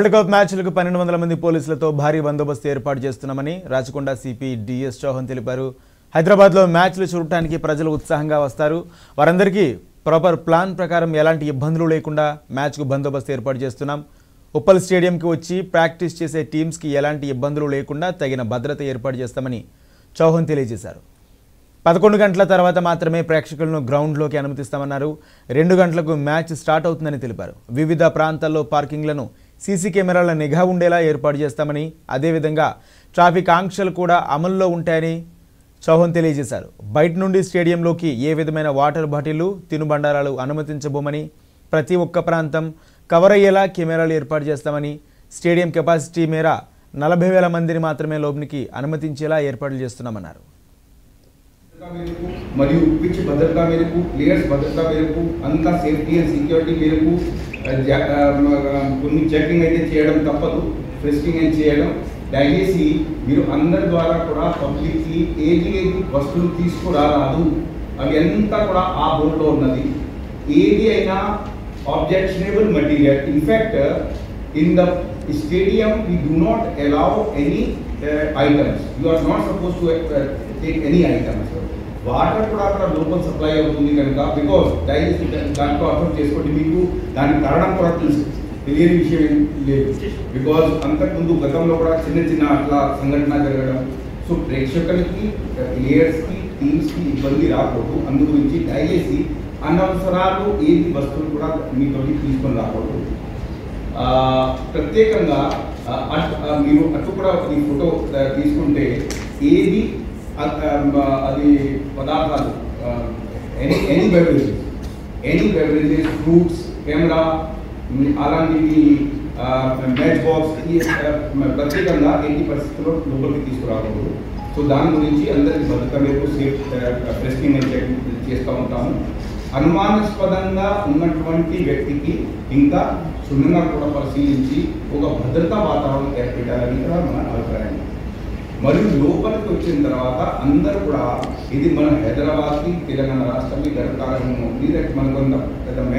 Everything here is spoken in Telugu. वर्ल्ड कप मैच 1200 मंदी पोलीसुलतो भारी बंदोबस्त एर्पाटु चेस्तुन्नामनि राजकोंडा सीपी डीएस चौहान तेलिपारु। हैदराबाद मैच्लु चूडटानिकि प्रजलु उत्साहंगा वस्तारु। वारंदरिकी प्रापर प्लान प्रकारं एलांटि इब्बंदुलु लेकुंडा मैच कु बंदोबस्त एर्पाटु चेस्तुन्नाम। उप्पल स्टेडियम की वच्ची प्राक्टिस चेसे टीम्स की एलांटि इब्बंदुलु लेकुंडा तगिन भद्रता एर्पाटु चेस्तामनि चौहान तेलियजेशारु। 11 गंटल तर्वात मात्रमे प्रेक्षकुलनु ग्राउंड्लोकि अनुमतिस्तामन्नारु। 2 गंटलकु मैच स्टार्ट अवुతుందని తెలిపారు। विविध ప్రాంతాల్లో పార్కింగ్లను सीसी कैमराल निघा उंडेला एर्पाटु चेस्तामनि अदे विधंगा ट्राफिक आंक्षलु कूडा अमल्लो उंटायनि चौहान तेलियजेशारु। बयट नुंडि स्टेडियंलोकि ए विधमैन वाटर बाटिल्लु तिनुबंडारालु अनुमतिंचबोमनि प्रति ओक्क प्रांतं कवर अय्येला कैमरालु एर्पाटु चेस्तामनि स्टेडियं कैपासिटी मेरा 40,000 मंदिनि मात्रमे लोपलिकि अनुमतिंचेला एर्पाटु चेस्तुन्नामन्नारु। మరియు పిచ్ భద్రత మేరకు ప్లేయర్స్ భద్రత మేరకు అంతా సేఫ్టీ అండ్ సెక్యూరిటీ మేరకు కొన్ని చెకింగ్ అయితే చేయడం తప్పదు, ఫ్రెస్కింగ్ అయితే చేయడం। దయచేసి మీరు అందరి ద్వారా కూడా పబ్లిక్ కి ఏది వస్తువులు తీసుకురారాదు, అవి అంతా కూడా ఆ బోర్డులో ఉన్నది। ఏది అయినా objectionable material. In fact in the stadium we do not allow any items, you are not suppose to take any items. Water కూడా అక్కడ లోకల్ సప్లై అవుతుంది కనుక బికాజ్ డైజెస్ట్ దాంట్లో అర్థం చేసుకోండి। మీకు దాని కారణం కూడా తెలుసు, తెలియని విషయం లేదు। బికాజ్ అంతకుముందు గతంలో కూడా చిన్న చిన్న అట్లా సంఘటన జరగడం, సో ప్రేక్షకులకి ప్లేయర్స్కి టీమ్స్కి ఇబ్బంది రాకూడదు, అందు గురించి దయచేసి అనవసరాలు ఏది వస్తువులు కూడా మీతో తీసుకొని రాకూడదు। ప్రత్యేకంగా మీరు అటు కూడా ఈ ఫోటో తీసుకుంటే ఏది అది పదార్థాలు ఎనీ బెవరేజెస్ ఫ్రూట్స్ కెమెరా అలాంటివి మ్యాచ్ బాక్స్ ప్రత్యేకంగా ఎన్ని పరిస్థితుల్లో లోపలికి తీసుకురాకూడదు। సో దాని గురించి అందరికీ భద్రత మేరకు సేఫ్ ప్రెస్కింగ్ చేస్తూ ఉంటాము। అనుమానాస్పదంగా ఉన్నటువంటి వ్యక్తికి ఇంకా క్షుణ్ణంగా కూడా పరిశీలించి ఒక భద్రతా వాతావరణం ఏర్పడాలని కూడా మన అభిప్రాయం। मरी लच्चन तरह अंदर मन हैदराबाद की तेलंगाणा राष्ट्र की गर्वक मन को